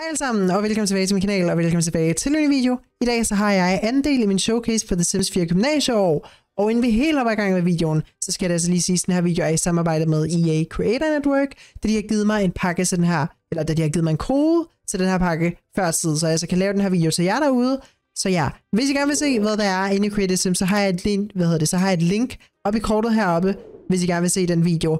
Hej alle sammen, og velkommen tilbage til min kanal, og velkommen tilbage til en ny video. I dag så har jeg andel i min showcase for The Sims 4 Gymnasieår, og inden vi helt op i gang med videoen, så skal jeg altså lige sige, at den her video er i samarbejde med EA Creator Network, da de har givet mig en pakke til den her, eller da de har givet mig en kode til den her pakke før tid, så jeg så kan lave den her video til jer derude. Så ja, hvis I gerne vil se, hvad der er inde i Creative Sims, så har jeg et link, op i kortet heroppe, hvis I gerne vil se den video.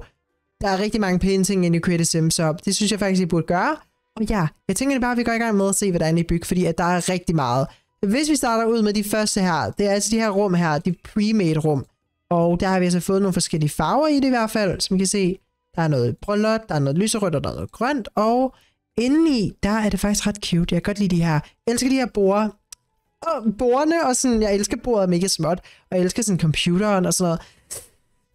Der er rigtig mange pæne ting inde i Creative Sims, så det synes jeg faktisk, I burde gøre. Og ja, jeg tænker bare, at vi går i gang med at se, hvad der er inde i byg, fordi at der er rigtig meget. Hvis vi starter ud med de første her, det er altså de her rum her, de pre-made rum. Og der har vi altså fået nogle forskellige farver i det i hvert fald, som I kan se. Der er noget brunlot, der er noget lyserødt og der er noget grønt, og indeni, der er det faktisk ret cute. Jeg kan godt lide de her. Jeg elsker de her borde. Og bordene, og sådan, jeg elsker bordet mega småt, og jeg elsker sådan computeren og sådan noget.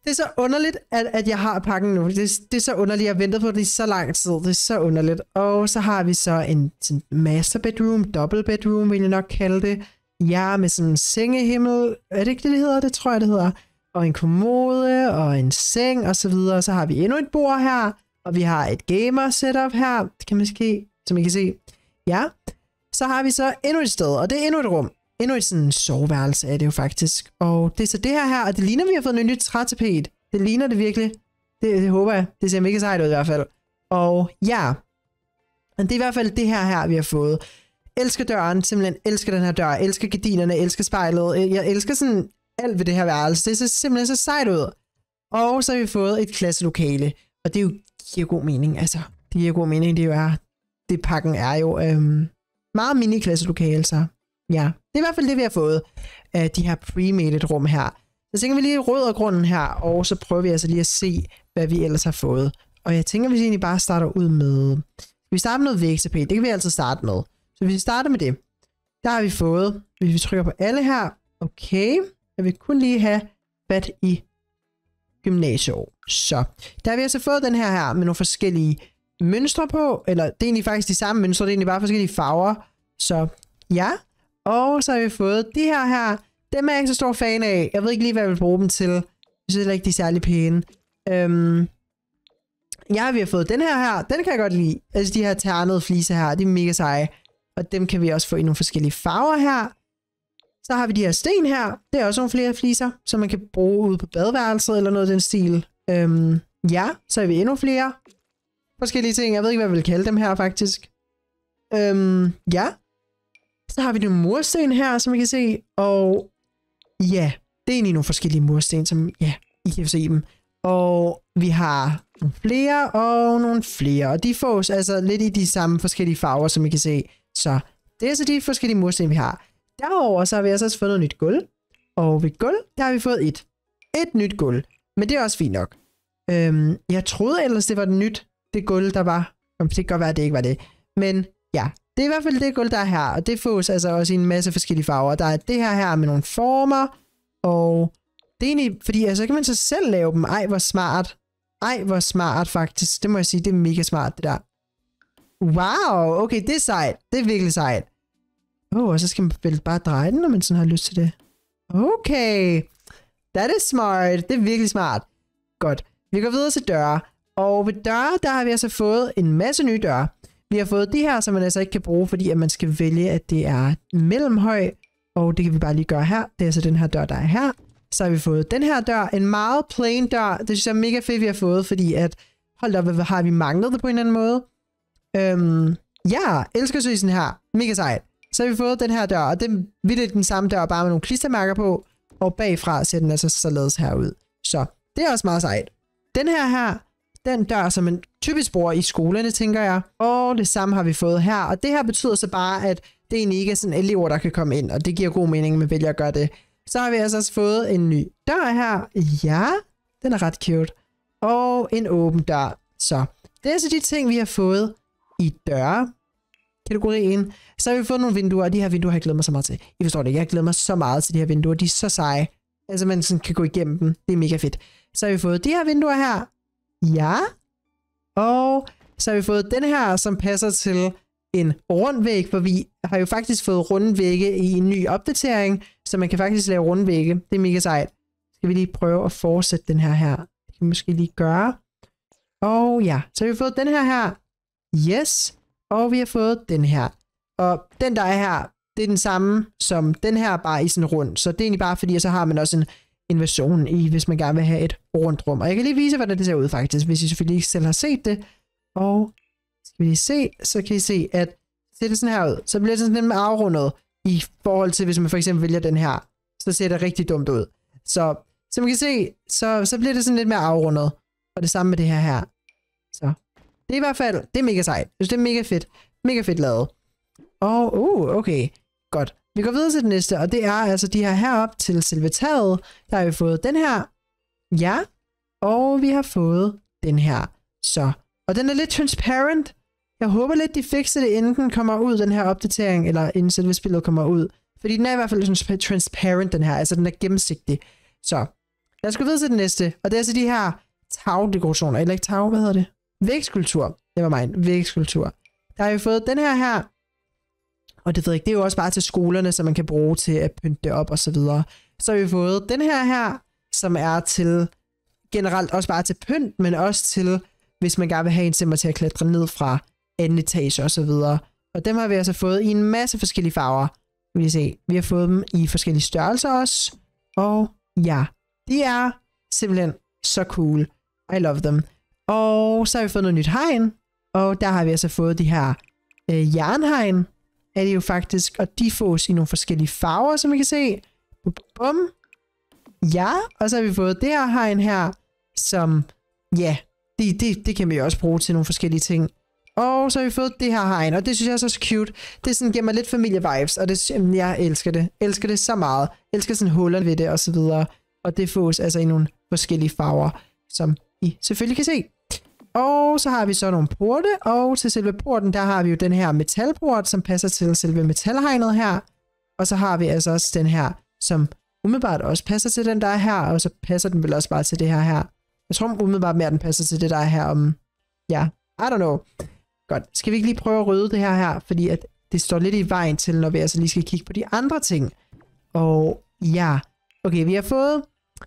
Det er så underligt, at jeg har pakken nu. Det er så underligt, jeg har ventet på det i så lang tid. Det er så underligt. Og så har vi så en sådan master bedroom, double bedroom, vil jeg nok kalde det. Ja, med sådan en sengehimmel. Er det ikke det, det hedder? Det tror jeg, det hedder. Og en kommode, og en seng, og så videre. Så har vi endnu et bord her, og vi har et gamer setup her. Det kan man se, som I kan se. Ja, så har vi så endnu et sted, og det er endnu et rum. Endnu et sådan soveværelse er det jo faktisk. Og det er så det her, og det ligner, vi har fået en nyt trætapet. Det ligner det virkelig. Det håber jeg. Det ser mega sejt ud i hvert fald. Og ja, det er i hvert fald det her, vi har fået. Elsker døren, simpelthen elsker den her dør. Elsker gardinerne, elsker spejlet. Jeg elsker sådan alt ved det her værelse. Det ser simpelthen så sejt ud. Og så har vi fået et klasselokale. Og det er jo, giver god mening, altså. Det giver god mening, det jo er. Det pakken er jo meget mini-klasselokale, så ja. Det er i hvert fald det, vi har fået af de her pre-made rum her. Så tænker vi lige rød og grunden her, og så prøver vi altså lige at se, hvad vi ellers har fået. Og jeg tænker, hvis vi egentlig bare starter ud med... Vi starter med noget VXP, det kan vi altid starte med. Så hvis vi starter med det, der har vi fået... Hvis vi trykker på alle her, okay. Jeg vil kun lige have fat i gymnasieår. Så der har vi altså fået den her med nogle forskellige mønstre på. Eller det er egentlig faktisk de samme mønstre, det er egentlig bare forskellige farver. Så ja... Og så har vi fået de her. Dem er jeg ikke så stor fan af. Jeg ved ikke lige, hvad jeg vil bruge dem til. Jeg synes heller ikke, de er særlig pæne. Ja, vi har fået den her. Den kan jeg godt lide. Altså de her ternede fliser her. De er mega seje. Og dem kan vi også få i nogle forskellige farver her. Så har vi de her sten her. Det er også nogle flere fliser, som man kan bruge ude på badeværelset eller noget af den stil. Ja, så har vi endnu flere forskellige ting. Jeg ved ikke, hvad jeg vil kalde dem her faktisk. Ja. Så har vi nogle mursten her, som I kan se, og ja, det er egentlig nogle forskellige mursten, som ja, I kan se dem. Og vi har nogle flere og nogle flere, og de fås altså lidt i de samme forskellige farver, som I kan se. Så det er så de forskellige mursten, vi har. Derover så har vi altså også fået noget nyt gulv, og ved gulv, der har vi fået et nyt gulv, men det er også fint nok. Jeg troede ellers, det var det gulv, der var. Det kan godt være, at det ikke var det, men ja. Det er i hvert fald det gulv, der er her, og det fås altså også i en masse forskellige farver. Der er det her med nogle former, og det er egentlig, fordi altså kan man så selv lave dem. Ej, hvor smart. Ej, hvor smart faktisk. Det må jeg sige, det er mega smart, det der. Wow, okay, det er sejt. Det er virkelig sejt. Og så skal man vel bare dreje den, når man sådan har lyst til det. Okay. That is smart. Det er virkelig smart. Godt. Vi går videre til døre, og ved døre, der har vi altså fået en masse nye døre. Vi har fået de her, som man altså ikke kan bruge, fordi at man skal vælge, at det er mellemhøj. Og det kan vi bare lige gøre her. Det er altså den her dør, der er her. Så har vi fået den her dør. En meget plain dør. Det synes jeg er mega fedt, vi har fået, fordi at... Hold op, har vi manglet det på en eller anden måde? Ja, elsker søsen her. Mega sejt. Så har vi fået den her dør, og det er vildt den samme dør, bare med nogle klistermærker på. Og bagfra ser den altså således herud. Så det er også meget sejt. Den her... Den dør, som man typisk bruger i skolerne, tænker jeg. Og det samme har vi fået her. Og det her betyder så bare, at det egentlig ikke er sådan elever, der kan komme ind. Og det giver god mening, at man vælger at gøre det. Så har vi altså også fået en ny dør her. Ja, den er ret cute. Og en åben dør. Så det er så de ting, vi har fået i døre. Kategorien. Så har vi fået nogle vinduer, og de her vinduer har jeg glædet mig så meget til. I forstår det, jeg glæder mig så meget til de her vinduer. De er så seje. Altså man sådan kan gå igennem dem. Det er mega fedt. Så har vi fået de her vinduer her. Ja, og så har vi fået den her, som passer til en rund væg, for vi har jo faktisk fået runde vægge i en ny opdatering, så man kan faktisk lave runde vægge. Det er mega sejt. Skal vi lige prøve at fortsætte den her. Det kan vi måske lige gøre. Og ja, så har vi fået den her. Yes, Og vi har fået den her. Og den, der er her, det er den samme som den her, bare i sådan rund. Så det er egentlig bare, fordi så har man også en version i, hvis man gerne vil have et rundt rum. Og jeg kan lige vise, hvordan det ser ud faktisk, hvis I selvfølgelig ikke selv har set det. Og skal vi lige se, så kan I se, at ser det sådan her ud. Så bliver det sådan lidt med afrundet i forhold til, hvis man for eksempel vælger den her. Så ser det rigtig dumt ud. Så som I kan se, så bliver det sådan lidt mere afrundet. Og det samme med det her. Så det er i hvert fald, det er mega sejt. Jeg synes, det er mega fedt. Mega fedt lavet. Og, okay. Godt. Vi går videre til det næste, og det er altså de her heroppe til selve taget. Der har vi fået den her. Ja. Og vi har fået den her. Så. Og den er lidt transparent. Jeg håber lidt, de fikser det, inden den kommer ud, den her opdatering, eller inden selve spillet kommer ud. Fordi den er i hvert fald sådan transparent, den her. Altså, den er gennemsigtig. Så, lad os gå videre til det næste. Og det er altså de her tagdekorationer. Eller ikke tag, hvad hedder det? Vægskulptur. Det var mig. Vægskulptur. Der har vi fået den her. Og det ved jeg ikke, det er jo også bare til skolerne, som man kan bruge til at pynte det op og så videre. Så har vi fået den her, som er til generelt også bare til pynt, men også til, hvis man gerne vil have en simmer til at klatre ned fra anden etage og så videre. Og dem har vi altså fået i en masse forskellige farver. Vil I se. Vi har fået dem i forskellige størrelser også. Og ja, de er simpelthen så cool. I love them. Og så har vi fået noget nyt hegn. Og der har vi altså fået de her jernhegn. Er det jo faktisk. Og de fås i nogle forskellige farver, som I kan se. Bum. Ja, og så har vi fået det her hegn her. Som, ja, det kan vi også bruge til nogle forskellige ting. Og så har vi fået det her hegn, og det synes jeg er så cute. Det sådan, giver mig lidt familievibes, og det, jeg elsker det. Elsker det så meget. Elsker sådan hullerne ved det, og så videre. Og det fås altså i nogle forskellige farver, som I selvfølgelig kan se. Og så har vi så nogle porte, og til selve porten, der har vi jo den her metalport, som passer til selve metalhegnet her. Og så har vi altså også den her, som umiddelbart også passer til den, der er her, og så passer den vel også bare til det her. Jeg tror umiddelbart mere, den passer til det, der er her om, ja, I don't know. Godt. Skal vi ikke lige prøve at rydde det her, fordi at det står lidt i vejen til, når vi altså lige skal kigge på de andre ting. Og ja, okay, vi har fået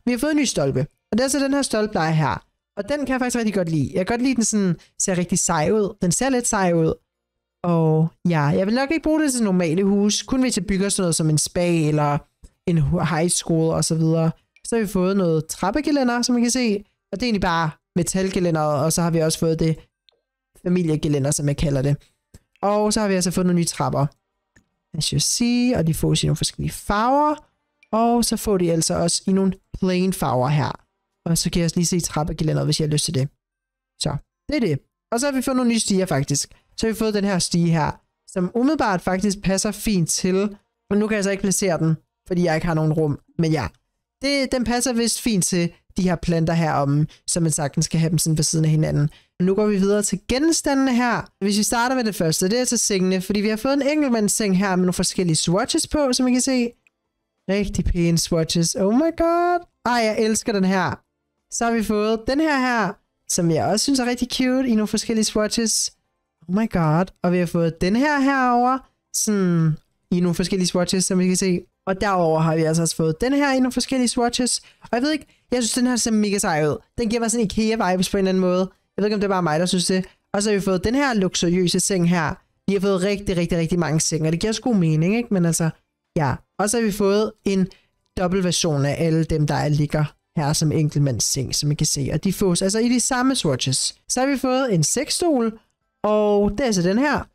en ny stolpe. Og det er så den her stolpe, der er her. Og den kan jeg faktisk rigtig godt lide. Jeg kan godt lide, den sådan ser rigtig sej ud. Den ser lidt sej ud. Og ja, jeg vil nok ikke bruge det til normale hus. Kun hvis jeg bygger sådan noget som en spa eller en high school og så videre. Så har vi fået noget trappegelænder, som I kan se. Og det er egentlig bare metalgelænderet, og så har vi også fået det familiegelænder, som jeg kalder det. Og så har vi altså fået nogle nye trapper. As you see, og de fås i nogle forskellige farver. Og så får de altså også i nogle plain farver her. Og så kan jeg også lige se trappegelænderet, hvis jeg har lyst til det. Så, det er det. Og så har vi fået nogle nye stiger faktisk. Så har vi fået den her stige her, som umiddelbart faktisk passer fint til. Men nu kan jeg så ikke placere den, fordi jeg ikke har nogen rum. Men ja, den passer vist fint til de her planter heromme, så man sagtens kan have dem sådan ved siden af hinanden. Nu går vi videre til genstandene her. Hvis vi starter med det første, det er til sengene, fordi vi har fået en enkeltmandsseng her med nogle forskellige swatches på, som I kan se. Rigtig pæne swatches. Oh my god. Ej, jeg elsker den her. Så har vi fået den her, som jeg også synes er rigtig cute i nogle forskellige swatches. Oh my god. Og vi har fået den her herovre, sådan i nogle forskellige swatches, som I kan se. Og derover har vi altså også fået den her i nogle forskellige swatches. Og jeg ved ikke, jeg synes, den her ser mega sej ud. Den giver mig sådan IKEA-vibes på en eller anden måde. Jeg ved ikke, om det er bare mig, der synes det. Og så har vi fået den her luksuriøse seng her. Vi har fået rigtig mange senge, og det giver også god mening, ikke? Men altså, ja. Og så har vi fået en dobbelt version af alle dem, der ligger her som enkeltmandsseng, som I kan se. Og de fås altså i de samme swatches. Så har vi fået en sexstol, og det er altså den her.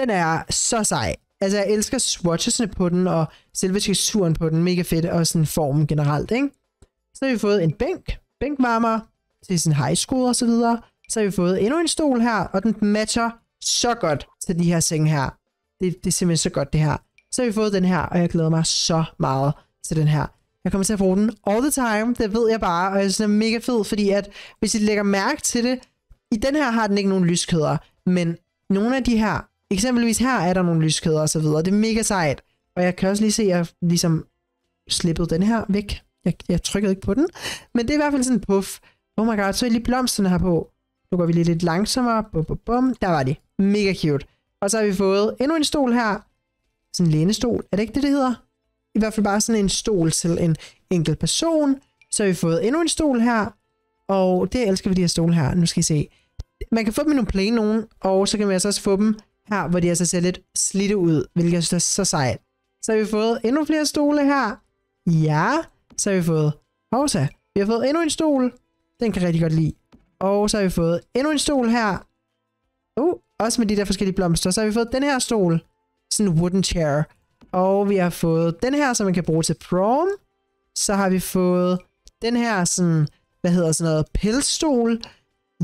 Den er så sej. Altså, jeg elsker swatchesne på den, og selve teksturen på den. Mega fedt, og sådan formen generelt, ikke? Så har vi fået en bænk. Bænkvarmer til sådan high school og så videre. Så har vi fået endnu en stol her, og den matcher så godt til de her senge her. Det er simpelthen så godt, det her. Så har vi fået den her, og jeg glæder mig så meget til den her. Jeg kommer til at bruge den all the time, det ved jeg bare, og jeg synes, den er mega fed, fordi at hvis I lægger mærke til det, i den her har den ikke nogen lyskæder, men nogle af de her, eksempelvis her er der nogle lyskæder og så videre. Det er mega sejt, og jeg kan også lige se, at jeg ligesom slippede den her væk. Jeg trykkede ikke på den, men det er i hvert fald sådan en puff. Oh my god, så er lige blomsterne her på. Nu går vi lige lidt langsommere. Bum, bum, bum. Der var de. Mega cute. Og så har vi fået endnu en stol her. Sådan en lænestol. Er det ikke det, det hedder? I hvert fald bare sådan en stol til en enkelt person. Så har vi fået endnu en stol her. Og det elsker vi, de her stole her. Nu skal I se. Man kan få dem i nogle plain nogen, og så kan man altså også få dem her, hvor de altså ser lidt slidte ud, hvilket jeg synes er så sejt. Så har vi fået endnu flere stole her. Ja, så har vi fået Horsa. Vi har fået endnu en stol. Den kan jeg rigtig godt lide. Og så har vi fået endnu en stol her. Også med de der forskellige blomster. Så har vi fået den her stol. Sådan en wooden chair. Og vi har fået den her, som man kan bruge til prom. Så har vi fået den her sådan, pelsstol.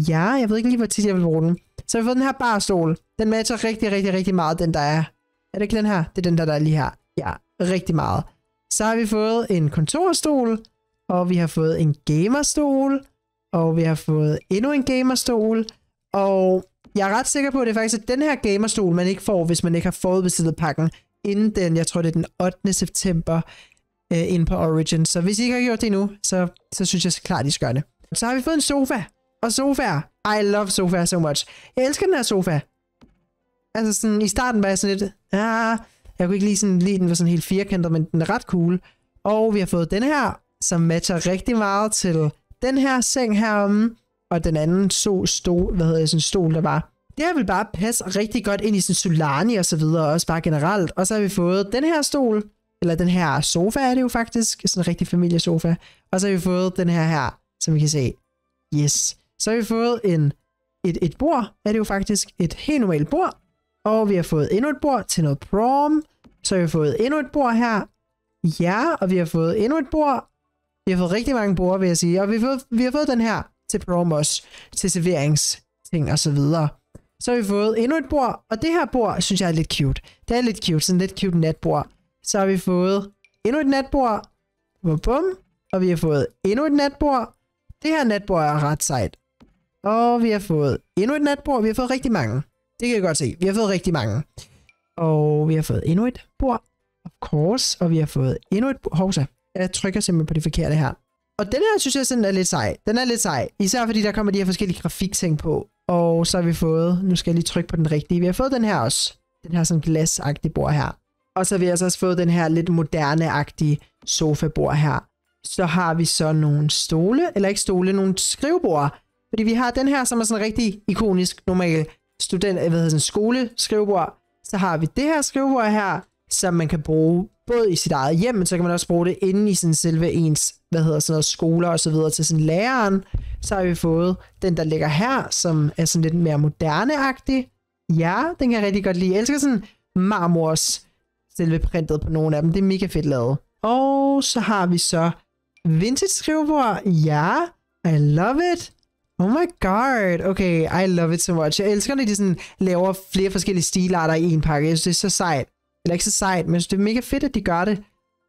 Ja, jeg ved ikke lige, hvor tit jeg vil bruge den. Så har vi fået den her barstol. Den matcher rigtig meget den, der er. Er det ikke den her? Det er den, der er lige her. Ja, rigtig meget. Så har vi fået en kontorstol. Og vi har fået en gamerstol. Og vi har fået endnu en gamerstol. Og jeg er ret sikker på, at det er faktisk den her gamerstol, man ikke får, hvis man ikke har forudbestilt pakken inden den, jeg tror det er den 8. september inde på Origin. Så hvis I ikke har gjort det endnu, så synes jeg så klart, I skal gøre det. Så har vi fået en sofa. Og sofaer. I love sofaer so much. Jeg elsker den her sofa. Altså sådan, i starten var jeg sådan lidt, jeg kunne ikke lide den var sådan helt firkantet, men den er ret cool. Og vi har fået den her, som matcher rigtig meget til den her seng heromme. Og den anden stol, der var. Det her vil bare passe rigtig godt ind i sådan Solani og så videre, og også bare generelt. Og så har vi fået den her stol, eller den her sofa er det jo faktisk, sådan en rigtig familiesofa. Og så har vi fået den her, som vi kan se. Yes. Så har vi fået et bord, er det jo faktisk et helt normalt bord. Og vi har fået endnu et bord til noget prom. Så har vi fået endnu et bord her. Ja, og vi har fået endnu et bord. Vi har fået rigtig mange bord, vil jeg sige. Og vi har fået den her til prom også, til serveringsting og så videre. Så har vi fået endnu et bord, og det her bord synes jeg er lidt cute. Det er lidt cute, sådan lidt cute natbord. Så har vi fået endnu et natbord. Bum. Og vi har fået endnu et natbord. Det her natbord er ret sejt. Og vi har fået endnu et natbord. Vi har fået rigtig mange. Det kan jeg godt se. Vi har fået rigtig mange. Og vi har fået endnu et bord. Of course. Og vi har fået endnu et bord. Hovsa. Jeg trykker simpelthen på det forkerte her. Og den her synes jeg sådan er lidt sej. Den er lidt sej. Især fordi der kommer de her forskellige grafikting på. Og så har vi fået, nu skal jeg lige trykke på den rigtige. Vi har fået den her også. Den her sådan glasagtige bord her. Og så har vi altså også fået den her lidt moderne-agtige sofa-bord her. Så har vi så nogle stole, eller ikke stole, nogle skrivebord. Fordi vi har den her, som er sådan rigtig ikonisk, normal skole-skrivebord. Så har vi det her skrivebord her, som man kan bruge både i sit eget hjem, men så kan man også bruge det inde i sådan selve ens, skoler og så videre til sådan læreren. Så har vi fået den, der ligger her, som er sådan lidt mere moderne-agtig. Ja, den kan jeg rigtig godt lide. Jeg elsker sådan marmors selve printet på nogle af dem. Det er mega fedt lavet. Og så har vi så vintage skrivebord. Ja, I love it. Oh my god. Okay, I love it so much. Jeg elsker, når de sådan laver flere forskellige stilarter i en pakke. Jeg synes, det er så sejt. Eller ikke så sejt, men det er mega fedt, at de gør det.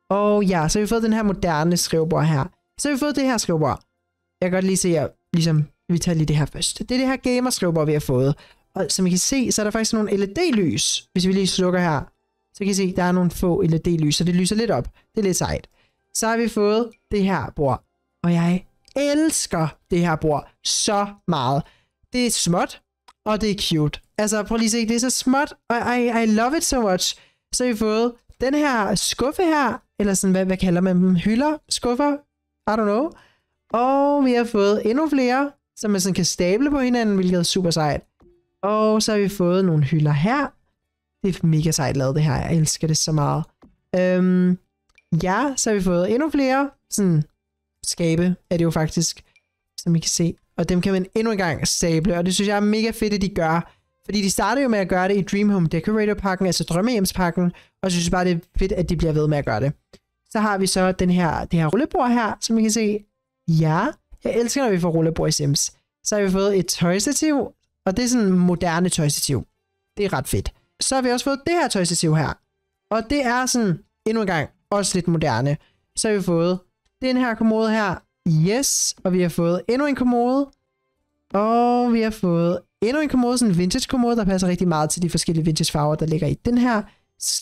Og ja, så har vi fået den her moderne skrivebord her. Så har vi fået det her skrivebord. Jeg kan godt lige se, at vi tager lige det her først. Det er det her gamer skrivebord, vi har fået. Og som I kan se, så er der faktisk nogle LED-lys, hvis vi lige slukker her. Så kan I se, der er nogle få LED-lys, så det lyser lidt op. Det er lidt sejt. Så har vi fået det her bord. Og jeg elsker det her bord så meget. Det er småt, og det er cute. Altså, prøv lige at se, det er så småt, og I love it so much. Så har vi fået den her skuffe her, eller sådan, hvad kalder man dem? Hylder? Skuffer? I don't know. Og vi har fået endnu flere, som man sådan kan stable på hinanden, hvilket er super sejt. Og så har vi fået nogle hylder her. Det er mega sejt lavet det her. Jeg elsker det så meget. Ja, så har vi fået endnu flere sådan skabe, er det jo faktisk, som I kan se. Og dem kan man endnu engang stable, og det synes jeg er mega fedt, at de gør. Fordi de startede jo med at gøre det i Dream Home Decorator-pakken, altså Drømmehjemspakken, og synes bare, det er fedt, at de bliver ved med at gøre det. Så har vi så det her rullebord her, som I kan se. Ja, jeg elsker, når vi får rullebord i Sims. Så har vi fået et tøjstativ, og det er sådan en moderne tøjstativ. Det er ret fedt. Så har vi også fået det her tøjstativ her. Og det er sådan, endnu en gang, også lidt moderne. Så har vi fået den her kommode her. Yes. Og vi har fået endnu en kommode. Og vi har fået endnu en kommode, sådan en vintage kommode, der passer rigtig meget til de forskellige vintage farver, der ligger i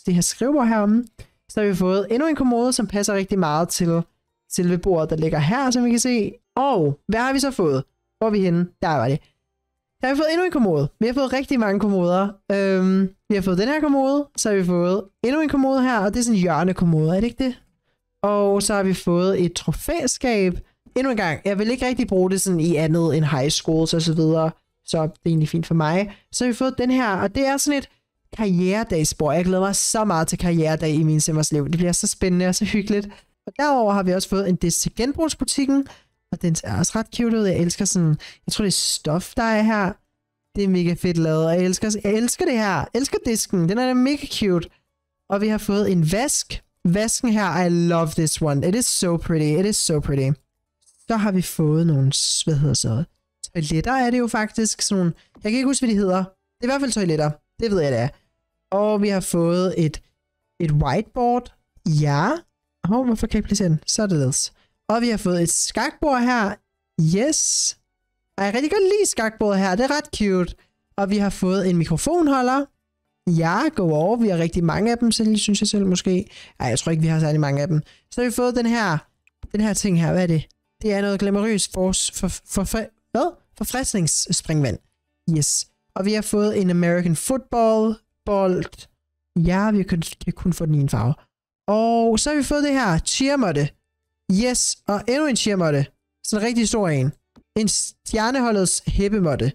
det her skrivebord heromme. Så har vi fået endnu en kommode, som passer rigtig meget til selve bordet, der ligger her, som vi kan se. Og hvad har vi så fået? Hvor er vi henne? Der var det. Der har vi fået endnu en kommode. Vi har fået rigtig mange kommoder. Vi har fået den her kommode. Så har vi fået endnu en kommode her. Og det er sådan en hjørnekommode, er det ikke det? Og så har vi fået et trofæskab. Endnu en gang. Jeg vil ikke rigtig bruge det sådan i andet end high schools og så videre. Så det er egentlig fint for mig. Så har vi fået den her. Og det er sådan et karrieredagsbord. Jeg glæder mig så meget til karrieredag i min Simmers liv. Det bliver så spændende og så hyggeligt. Og derover har vi også fået en disk til genbrugsbutikken, og den ser også ret cute ud. Jeg elsker sådan, jeg tror det er stof, der er her. Det er mega fedt lavet, og jeg elsker det her. Jeg elsker disken, den er da mega cute. Og vi har fået en vask. Vasken her, I love this one. It is so pretty, it is so pretty. Så har vi fået nogle, hvad hedder så, toiletter er det jo faktisk. Sådan nogle, jeg kan ikke huske, hvad de hedder. Det er i hvert fald toiletter, det ved jeg det er. Og vi har fået et whiteboard. Ja. Hvorfor kan jeg placere den? Således. Og vi har fået et skakbord her. Yes. Ej, jeg rigtig godt lide skakbordet her. Det er ret cute. Og vi har fået en mikrofonholder. Ja, go over. Vi har rigtig mange af dem, selv, synes jeg selv måske. Ej, jeg tror ikke, vi har særlig mange af dem. Så har vi fået den her ting her. Hvad er det? Det er noget glamourøst forfriskningsspringvand. Yes. Og vi har fået en American football bold. Ja, vi kan kun få den i en farve. Og så har vi fået det her cheermåtte. Yes, og endnu en cheermåtte. Sådan en rigtig stor en. En stjerneholdets hæppemåtte.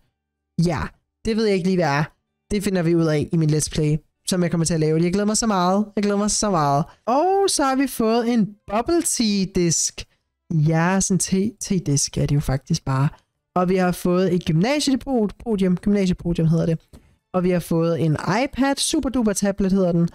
Ja, det ved jeg ikke lige, hvad er. Det finder vi ud af i min Let's Play, som jeg kommer til at lave. Jeg glæder mig så meget. Jeg glæder mig så meget. Og så har vi fået en bubble tea-disk. Ja, sådan en te-disk er det jo faktisk bare. Og vi har fået et gymnasiepodium. Gymnasiepodium hedder det. Og vi har fået en iPad. Super duper tablet hedder den.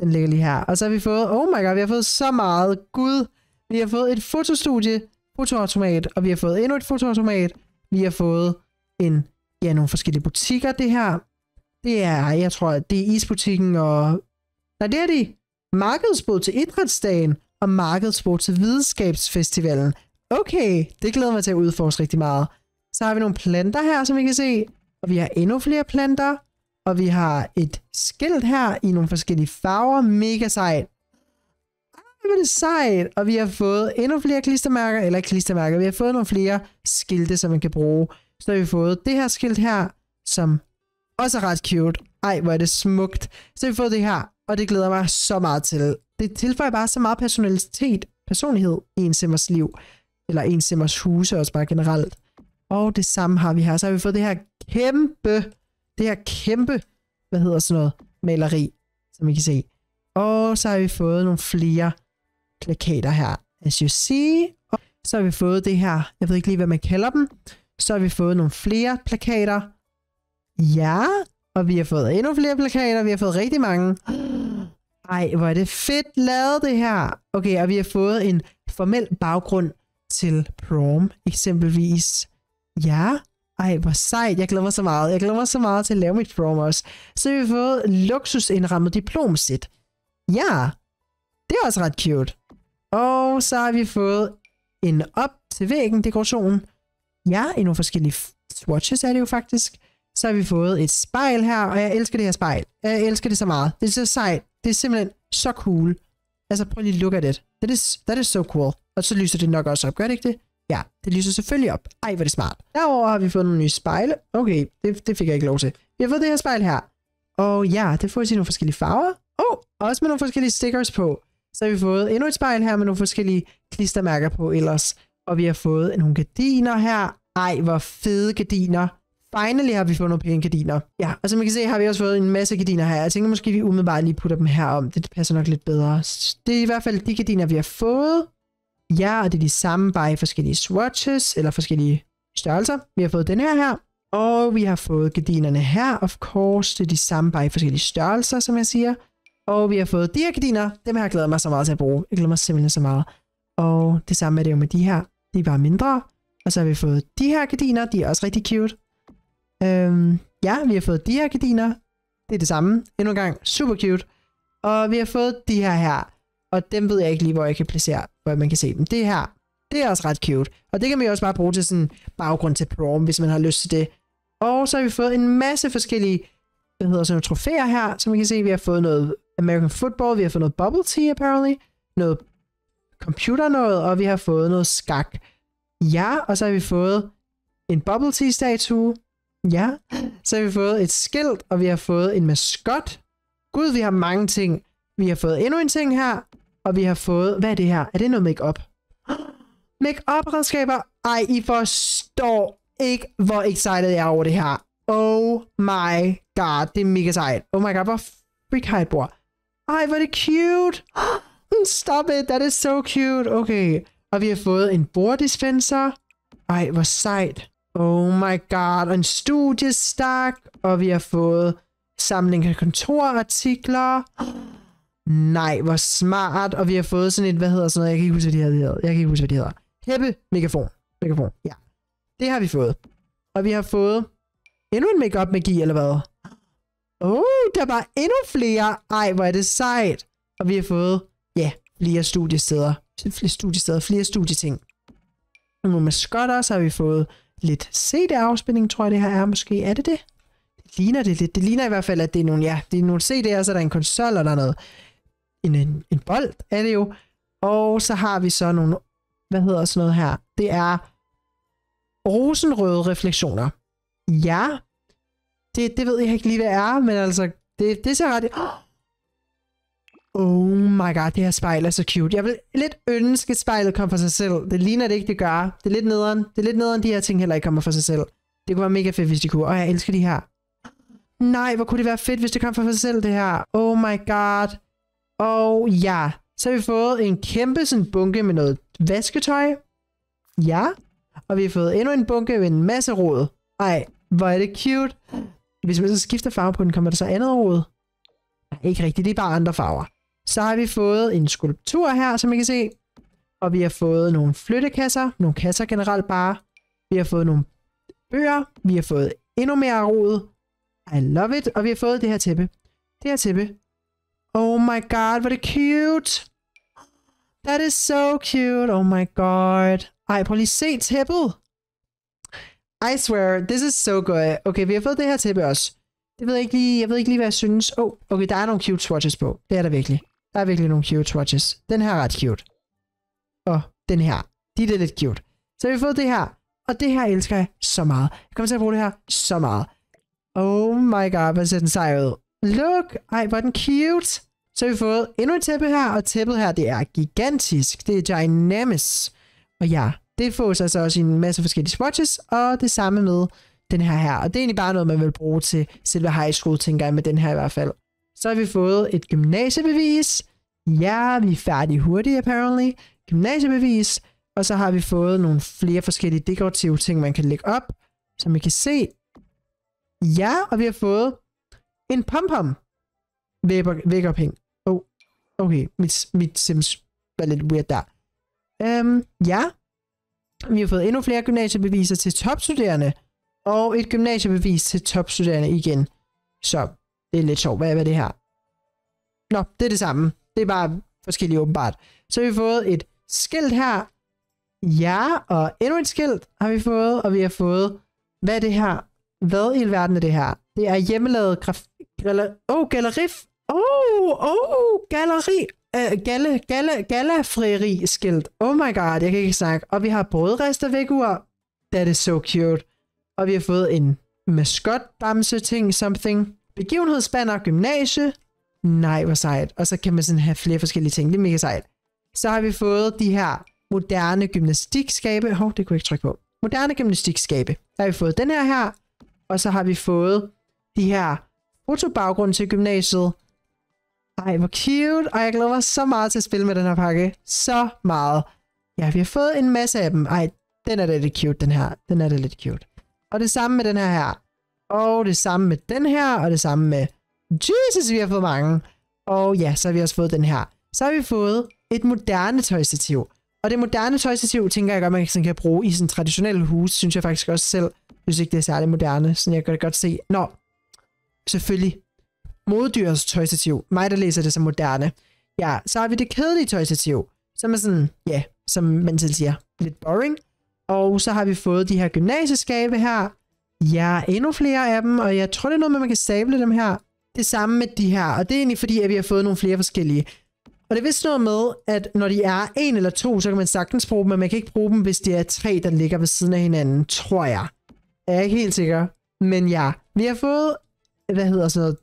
Den ligger lige her. Og så har vi fået, oh my god, vi har fået så meget. Gud, vi har fået et fotostudie, fotoautomat, og vi har fået endnu et fotoautomat. Vi har fået en, ja, nogle forskellige butikker, det her. Det er, jeg tror, det er isbutikken og... Nej, det er de. Markedsbord til idrætsdagen og markedsbord til videnskabsfestivalen. Okay, det glæder mig til at udforske rigtig meget. Så har vi nogle planter her, som I kan se. Og vi har endnu flere planter. Og vi har et skilt her i nogle forskellige farver. Mega sejt. Ej, hvor er det sejt. Og vi har fået endnu flere klistermærker. Eller ikke klistermærker. Vi har fået nogle flere skilte, som man kan bruge. Så har vi fået det her skilt her, som også er ret cute. Ej, hvor er det smukt. Så har vi fået det her, og det glæder mig så meget til. Det tilføjer bare så meget personlighed i en simmers liv. Eller en simmers huse også bare generelt. Og det samme har vi her. Så har vi fået det her kæmpe, hvad hedder sådan noget, maleri, som I kan se. Og så har vi fået nogle flere plakater her, as you see. Og så har vi fået det her, jeg ved ikke lige, hvad man kalder dem. Så har vi fået nogle flere plakater. Ja, og vi har fået endnu flere plakater. Vi har fået rigtig mange. Ej, hvor er det fedt lavet det her. Okay, og vi har fået en formel baggrund til prom, eksempelvis. Ja. Ej, hvor sejt. Jeg glæder mig så meget. Jeg glæder mig så meget til at lave mit prom også. Så har vi fået luksusindrammet diplomsæt. Ja, det er også ret cute. Og så har vi fået en op til væggen dekoration. Ja, i nogle forskellige swatches er det jo faktisk. Så har vi fået et spejl her, og jeg elsker det her spejl. Jeg elsker det så meget. Det er så sejt. Det er simpelthen så cool. Altså, prøv lige at look at det. That is so cool. Og så lyser det nok også op. Gør det ikke det? Ja, det lyser selvfølgelig op. Ej, hvor er det smart. Derover har vi fået nogle nye spejle. Okay, det fik jeg ikke lov til. Vi har fået det her spejl her. Og ja, det får vi til nogle forskellige farver. Også med nogle forskellige stickers på. Så har vi fået endnu et spejl her med nogle forskellige klistermærker på ellers. Og vi har fået nogle gardiner her. Ej, hvor fede gardiner. Finally har vi fået nogle pæne gardiner. Ja, og som I kan se, har vi også fået en masse gardiner her. Jeg tænker måske, vi umiddelbart lige putter dem her om. Det passer nok lidt bedre. Det er i hvert fald de gardiner, vi har fået. Ja, og det er de samme, bare i forskellige swatches, eller forskellige størrelser. Vi har fået den her, og vi har fået gardinerne her, of course. Det er de samme, bare i forskellige størrelser, som jeg siger. Og vi har fået de her gardiner. Dem her glæder mig så meget til at bruge. Jeg glæder mig simpelthen så meget. Og det samme er det jo med de her. De er bare mindre. Og så har vi fået de her gardiner. De er også rigtig cute. Ja, vi har fået de her gardiner. Det er det samme. Endnu en gang. Super cute. Og vi har fået de her. Og dem ved jeg ikke lige, hvor jeg kan placere, hvor man kan se dem. Det her, det er også ret cute. Og det kan man jo også bare bruge til sådan baggrund til prom, hvis man har lyst til det. Og så har vi fået en masse forskellige, hvad hedder sådan nogle trofæer her, som I kan se. Vi har fået noget American football, vi har fået noget bubble tea apparently, noget computer noget, og vi har fået noget skak. Ja, og så har vi fået en bubble tea statue. Ja, så har vi fået et skilt, og vi har fået en maskot. Gud, vi har mange ting. Vi har fået endnu en ting her. Og vi har fået... Hvad er det her? Er det noget make-up? Make-up-redskaber? Ej, I forstår ikke, hvor excited jeg er over det her. Oh my god, det er mega sejt. Oh my god, hvor freak har I bor. Ej, hvor er det cute. Stop it, that is so cute. Okay, og vi har fået en borddispenser. Ej, hvor sejt. Oh my god, og en studiestak. Og vi har fået samling af kontorartikler. Nej, hvor smart. Og vi har fået sådan et, hvad hedder sådan noget? Jeg kan ikke huske, hvad de hedder. Hæppe megafon. Ja. Det har vi fået. Og vi har fået endnu en make-up magi, eller hvad? Oh, der var endnu flere. Ej, hvor er det sejt. Og vi har fået, ja, flere studiesteder. Flere studieting. Og nogle maskotter, så har vi fået lidt CD-afspilning, tror jeg det her er måske. Er det det? Det ligner det lidt. Det ligner i hvert fald, at det er nogle, ja, det er nogle CD'er, så er der en konsol, og der er noget. En bold er det jo. Og så har vi så nogle, hvad hedder sådan noget her? Det er rosenrøde refleksioner. Ja, det ved jeg ikke lige, hvad det er, men altså, det ser ret. Oh my god, det her spejl er så cute. Jeg vil lidt ønske, at spejlet kommer for sig selv. Det ligner det ikke, det gør. Det er lidt nederen. De her ting heller ikke kommer for sig selv. Det kunne være mega fedt, hvis de kunne. Og jeg elsker de her. Nej, hvor kunne det være fedt, hvis det kom for sig selv, det her. Oh my god. Og ja, så har vi fået en kæmpe sådan bunke med noget vasketøj. Ja. Og vi har fået endnu en bunke med en masse rod. Ej, hvor er det cute. Hvis man så skifter farve på den, kommer der så andet rod? Nej, ikke rigtigt. Det er bare andre farver. Så har vi fået en skulptur her, som I kan se. Og vi har fået nogle flyttekasser. Nogle kasser generelt bare. Vi har fået nogle bøger. Vi har fået endnu mere rod. I love it. Og vi har fået det her tæppe. Oh my god, hvor er det cute. That is so cute. Oh my god. Ej, prøv lige at se tæppet. I swear, this is so good. Okay, vi har fået det her tæppe også. Det ved jeg ikke lige, hvad jeg synes. Oh, okay, der er nogle cute swatches på. Det er der virkelig. Der er virkelig nogle cute swatches. Den her er ret cute. Og den her. De er lidt cute. Så vi har fået det her. Og det her elsker jeg så meget. Jeg kommer til at bruge det her så meget. Oh my god, hvor ser den sej ud. Look! Ej, hvor er den cute. Så har vi fået endnu et tæppe her. Og tæppet her, det er gigantisk. Det er dynamisk. Og ja, det får sig så også en masse forskellige swatches. Og det samme med den her. Og det er egentlig bare noget, man vil bruge til selve high school, tænker jeg, med den her i hvert fald. Så har vi fået et gymnasiebevis. Ja, vi er færdige hurtigt, apparently. Gymnasiebevis. Og så har vi fået nogle flere forskellige dekorative ting, man kan lægge op. Som I kan se. Ja, og vi har fået en pom-pom. Vækkerpeng. Oh, okay. Mit Sims var lidt weird der. Ja. Vi har fået endnu flere gymnasiebeviser til topstuderende. Og et gymnasiebevis til topstuderende igen. Så det er lidt sjovt. Hvad er det her? Nå, det er det samme. Det er bare forskellige åbenbart. Så har vi fået et skilt her. Ja, og endnu et skilt har vi fået. Og vi har fået, hvad er det her? Hvad i alverden er det her? Det er hjemmelavet galafrieri skilt. Oh my god, jeg kan ikke snakke. Og vi har brødrestervægur. That is so cute. Og vi har fået en maskotbamse ting, something. Begivenhedsbanner, gymnasie. Nej, hvor sejt. Og så kan man sådan have flere forskellige ting. Det er mega sejt. Så har vi fået de her moderne gymnastikskabe. Hov, det kunne jeg ikke trykke på. Moderne gymnastikskabe. Der har vi fået den her. Og så har vi fået de her fotobaggrunde til gymnasiet. Ej, hvor cute. Og jeg glæder mig så meget til at spille med den her pakke. Så meget. Ja, vi har fået en masse af dem. Ej, den er da lidt cute, den her. Den er da lidt cute. Og det samme med den her. Og det samme med den her. Og det samme med... Jesus, vi har fået mange. Og ja, så har vi også fået den her. Så har vi fået et moderne tøjstativ. Og det moderne tøjstativ, tænker jeg godt, man kan bruge i sådan traditionelle hus. Synes jeg faktisk også selv. Synes ikke, det er særlig moderne. Sådan jeg kan godt se. Nå, selvfølgelig. Moddyrs tøjstativ. Mig, der læser det som moderne. Ja, så har vi det kedelige tøjstativ. Som er sådan, ja, som man selv siger, lidt boring. Og så har vi fået de her gymnasieskabe her. Ja, endnu flere af dem. Og jeg tror, det er noget med, man kan sable dem her. Det samme med de her. Og det er egentlig fordi, at vi har fået nogle flere forskellige. Og det er vist noget med, at når de er en eller to, så kan man sagtens bruge dem. Men man kan ikke bruge dem, hvis de er tre, der ligger ved siden af hinanden. Tror jeg. Jeg er ikke helt sikker. Men ja, vi har fået... Hvad hedder sådan noget?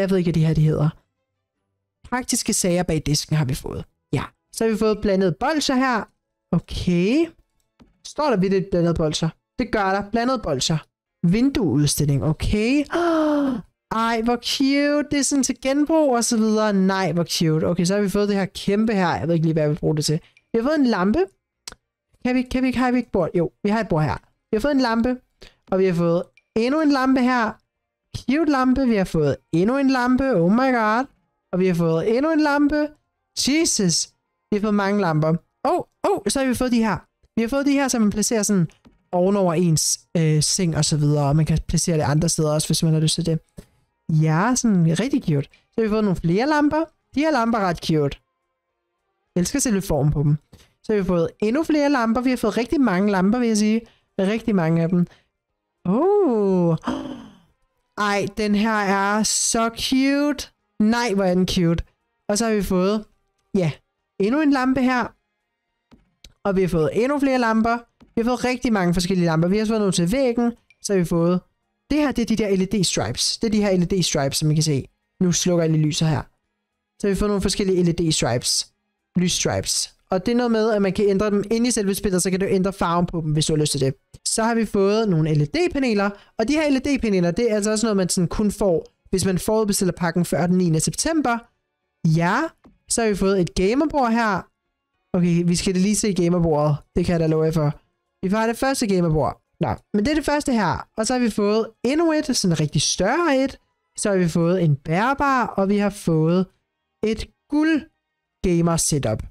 Jeg ved ikke, hvad de her de hedder. Praktiske sager bag disken har vi fået. Ja. Så har vi fået blandet bolcher her. Okay. Står der vidt et blandet bolcher? Det gør der. Blandet bolcher. Vindueudstilling. Okay. Ej, hvor cute. Det er sådan til genbrug og så videre. Nej, hvor cute. Okay, så har vi fået det her kæmpe her. Jeg ved ikke lige, hvad vi bruger det til. Vi har fået en lampe. Har vi ikke bord? Jo, vi har et bord her. Vi har fået en lampe. Og vi har fået endnu en lampe her. Cute lampe. Vi har fået endnu en lampe. Oh my god. Og vi har fået endnu en lampe. Jesus. Vi har fået mange lamper. Så har vi fået de her. Vi har fået de her, så man placerer sådan ovenover ens seng og så videre. Og man kan placere det andre steder også, hvis man har lyst til det. Ja, sådan rigtig cute. Så har vi fået nogle flere lamper. De her lamper er ret cute. Jeg elsker selv formen på dem. Så har vi fået endnu flere lamper. Vi har fået rigtig mange lamper, vil jeg sige. Rigtig mange af dem. Ej, den her er så cute. Nej, hvor er den cute. Og så har vi fået, endnu en lampe her. Og vi har fået endnu flere lamper. Vi har fået rigtig mange forskellige lamper. Vi har også fået nogle til væggen. Så har vi fået... Det her, det er de der LED-stripes. Det er de her LED-stripes, som I kan se. Nu slukker alle lyser her. Så har vi fået nogle forskellige LED-stripes. Lysstripes. Og det er noget med, at man kan ændre dem inde i selve spillet, så kan du ændre farven på dem, hvis du har lyst til det. Så har vi fået nogle LED-paneler. Og de her LED-paneler, det er altså også noget, man sådan kun får, hvis man forudbestiller pakken før den 9. september. Ja, så har vi fået et gamerbord her. Okay, vi skal lige se gamerbordet. Det kan jeg da love jer for. Vi får det første gamerbord. Nå, men det er det første her. Og så har vi fået endnu et, sådan en rigtig større et. Så har vi fået en bærbar, og vi har fået et guld gamer setup.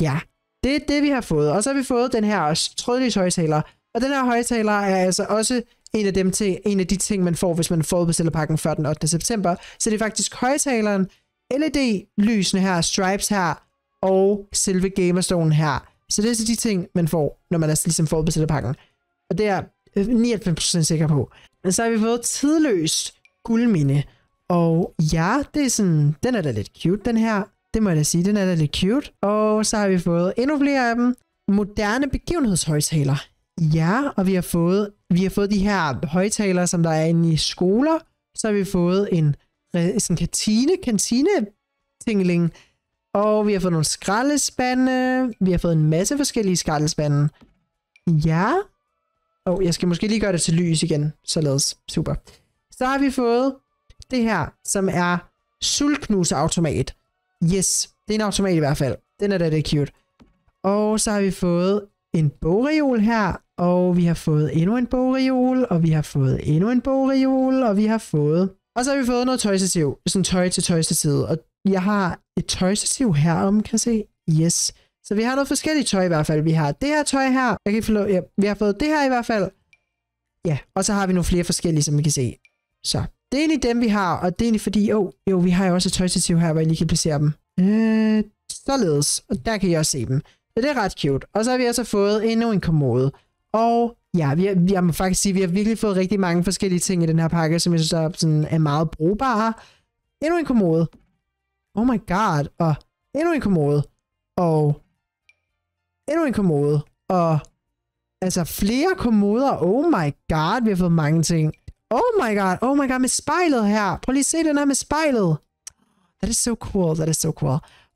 Ja, det er det, vi har fået. Og så har vi fået den her også, trådløs højtaler. Og den her højtaler er altså også en af de ting, man får, hvis man forudbestiller pakken før den 8. september. Så det er faktisk højtaleren, LED-lysene her, stripes her, og selve gamerstolen her. Så det er så de ting, man får, når man er ligesom forudbestiller pakken. Og det er 99% sikker på. Men så har vi fået tidløst guldminde. Og ja, det er sådan, den er da lidt cute, den her. Det må jeg da sige, den er da lidt cute. Og så har vi fået endnu flere af dem. Moderne begivenhedshøjtaler. Ja, og vi har fået de her højtalere, som der er inde i skoler. Så har vi fået en sådan kantine-tingling. Og vi har fået nogle skraldespande. Vi har fået en masse forskellige skraldespande. Ja. Jeg skal måske lige gøre det til lys igen. Således. Super. Så har vi fået det her, som er sultknuseautomat. Yes, det er en automat i hvert fald. Den er da lidt cute. Og så har vi fået en bogreol her. Og vi har fået endnu en bogreol. Og vi har fået endnu en bogreol. Og vi har fået... Og så har vi fået noget tøjstativ. Sådan tøj til tøjstativ. Og jeg har et tøjstativ herom, kan I se? Yes. Så vi har noget forskelligt tøj i hvert fald. Vi har det her tøj her. Jeg kan ikke forlå... Ja, vi har fået det her i hvert fald. Ja, og så har vi nogle flere forskellige, som vi kan se. Så det er egentlig dem, vi har. Og det er egentlig fordi... Jo, vi har jo også et tøjstativ her, hvor jeg lige kan placere dem. Således. Og der kan I også se dem. Så det er ret cute. Og så har vi altså fået endnu en kommode. Og ja, jeg må faktisk sige, at vi har virkelig fået rigtig mange forskellige ting i den her pakke, som jeg synes er meget brugbare. Endnu en kommode. Oh my god. Og endnu en kommode. Og endnu en kommode. Og altså flere kommoder. Oh my god, vi har fået mange ting. Oh my god, med spejlet her. Prøv lige at se den her med spejlet. That is so cool.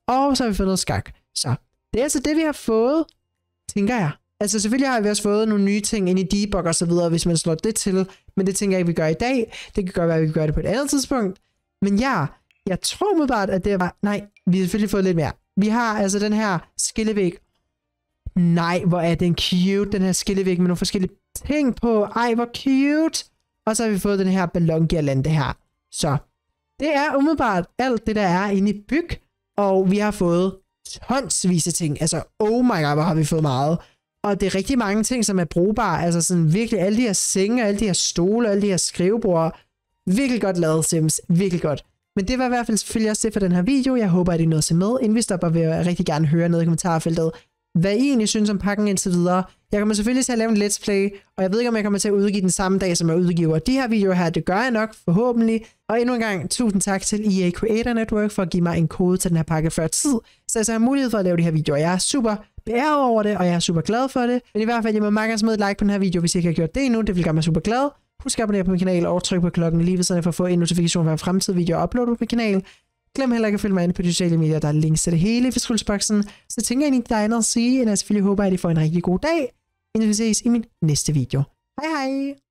Og så har vi fået noget skak. Så det er altså det, vi har fået, tænker jeg. Altså selvfølgelig har vi også fået nogle nye ting ind i debug og så videre, hvis man slår det til. Men det tænker jeg ikke, vi gør i dag. Det kan godt være, at vi kan gøre det på et andet tidspunkt. Men ja, jeg tror umiddelbart, at det var... Nej, vi har selvfølgelig fået lidt mere. Vi har altså den her skillevæg. Nej, hvor er den cute, den her skillevæg med nogle forskellige ting på. Ej, hvor cute. Og så har vi fået den her ballongirlande her. Så det er umiddelbart alt det, der er inde i byg. Og vi har fået tonsvis af ting. Altså, oh my god, hvor har vi fået meget. Og det er rigtig mange ting, som er brugbare. Altså sådan virkelig alle de her senge, alle de her stole, alle de her skriveborde. Virkelig godt lavet, Sims. Virkelig godt. Men det var i hvert fald selvfølgelig også det for den her video. Jeg håber, at I nåede at se med. Inden vi stopper, vil jeg rigtig gerne høre noget i kommentarfeltet, hvad I egentlig synes om pakken indtil videre. Jeg kommer selvfølgelig til at lave en let's play, og jeg ved ikke, om jeg kommer til at udgive den samme dag, som jeg udgiver de her videoer her. Det gør jeg nok, forhåbentlig. Og endnu en gang, tusind tak til EA Creator Network for at give mig en kode til den her pakke før tid, så jeg har mulighed for at lave de her videoer. Jeg er super beæret over det, og jeg er super glad for det. Men i hvert fald, jeg må meget smide et like på den her video, hvis I ikke har gjort det endnu. Det vil gøre mig super glad. Husk at abonnere på min kanal og tryk på klokken lige ved siden for at få en notifikation for en fremtidig video og upload på min kanal. Glem heller ikke at følge mig inde på de sociale medier, der er links til det hele i beskrivelsen. Så tænker jeg egentlig, der er andet at sige, end jeg selvfølgelig håber, at I får en rigtig god dag, inden vi ses i min næste video. Hej hej!